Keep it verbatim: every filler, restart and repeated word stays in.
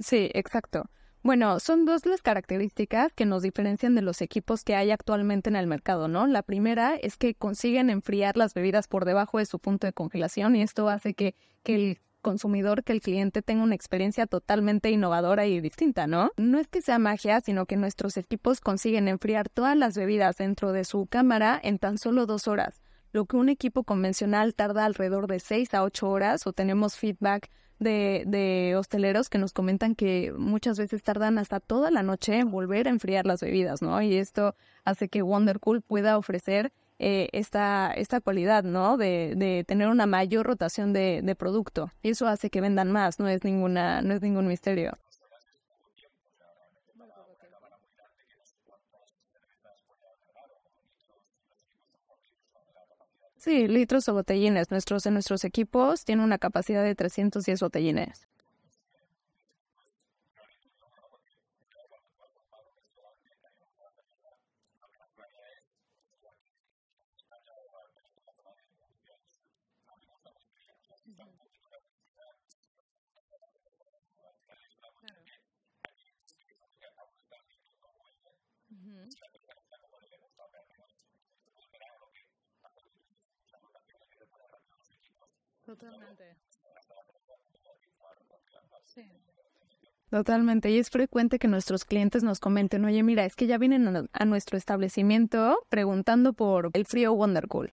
Sí, exacto. Bueno, son dos las características que nos diferencian de los equipos que hay actualmente en el mercado, ¿no? La primera es que consiguen enfriar las bebidas por debajo de su punto de congelación y esto hace que, que el consumidor, que el cliente tenga una experiencia totalmente innovadora y distinta, ¿no? No es que sea magia, sino que nuestros equipos consiguen enfriar todas las bebidas dentro de su cámara en tan solo dos horas, lo que un equipo convencional tarda alrededor de seis a ocho horas o tenemos feedback De, de hosteleros que nos comentan que muchas veces tardan hasta toda la noche en volver a enfriar las bebidas, ¿no? Y esto hace que Wondercool pueda ofrecer eh, esta, esta cualidad, ¿no? De, de tener una mayor rotación de, de producto. Y eso hace que vendan más, no es ninguna, no es ningún misterio. Sí, litros o botellines. Nuestros, en nuestros equipos tienen una capacidad de trescientos diez botellines. Ujú. Totalmente. Sí. Totalmente. Y es frecuente que nuestros clientes nos comenten, oye, mira, es que ya vienen a, a nuestro establecimiento preguntando por el frío Wondercool.